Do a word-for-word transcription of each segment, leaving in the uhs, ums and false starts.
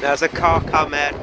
There's a car coming.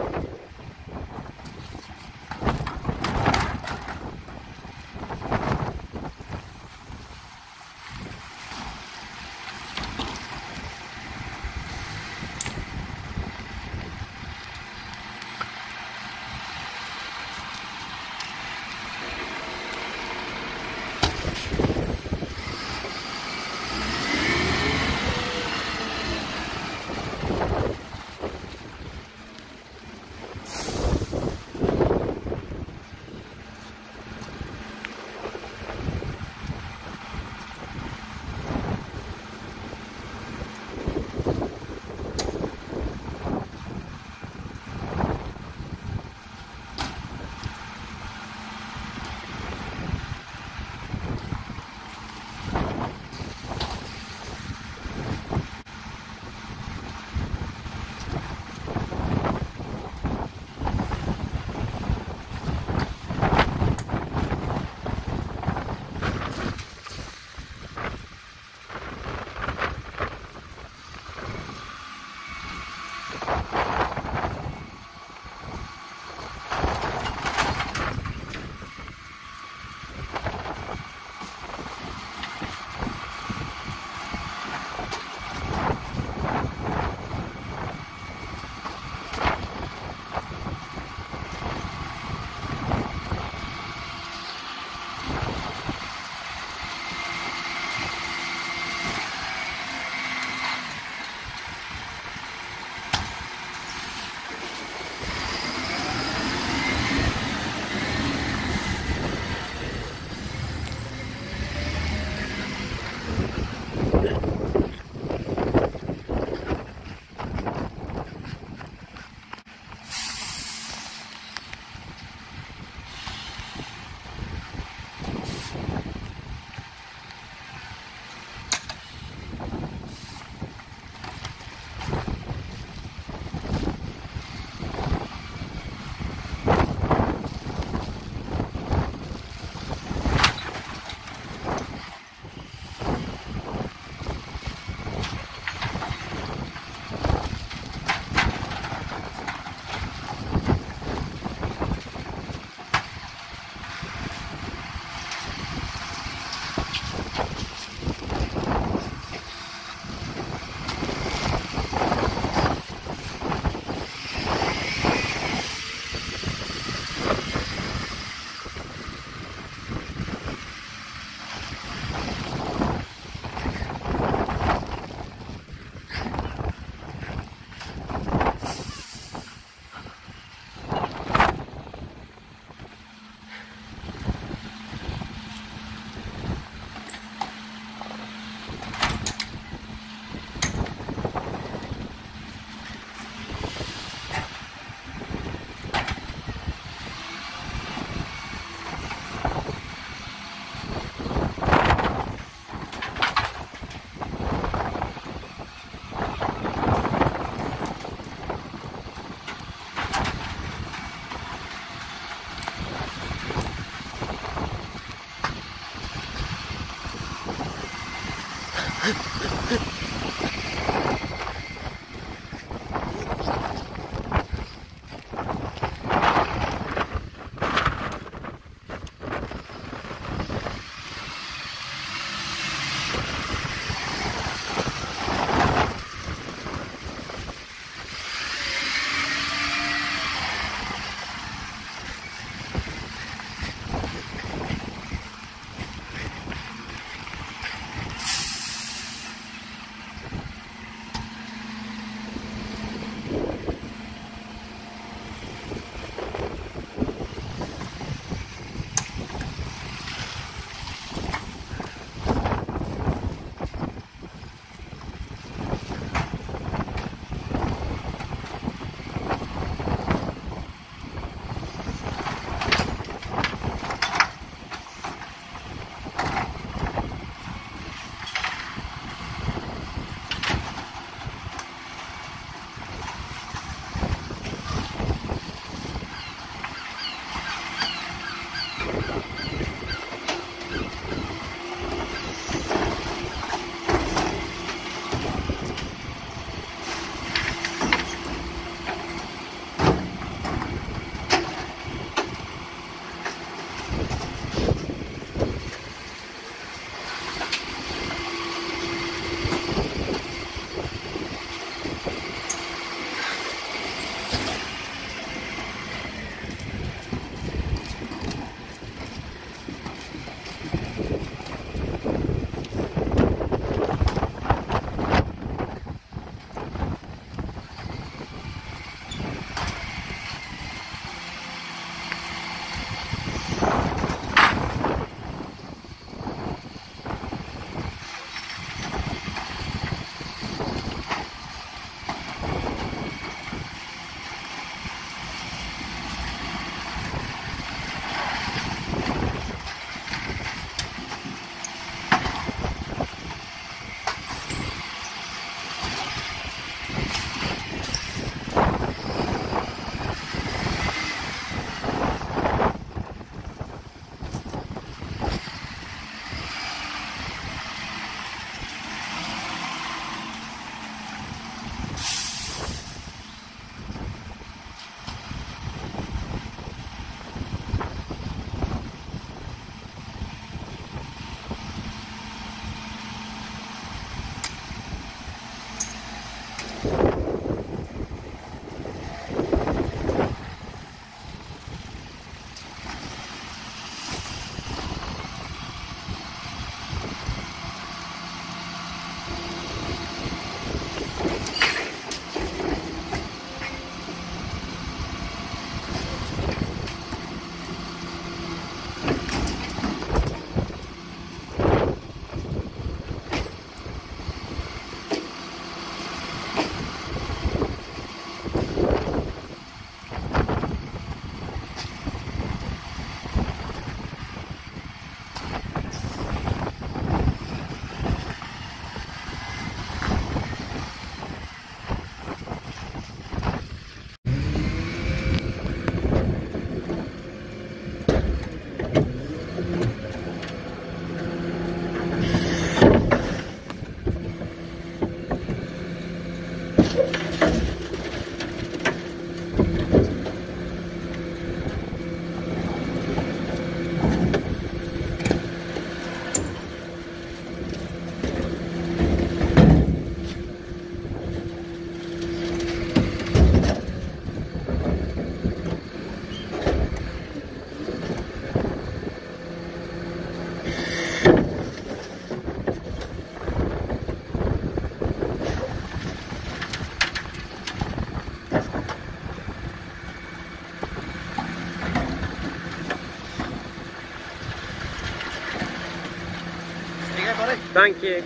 Thank you.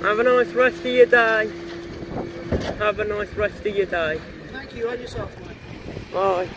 Have a nice rest of your day. Have a nice rest of your day. Thank you. And yourself, mate. Bye.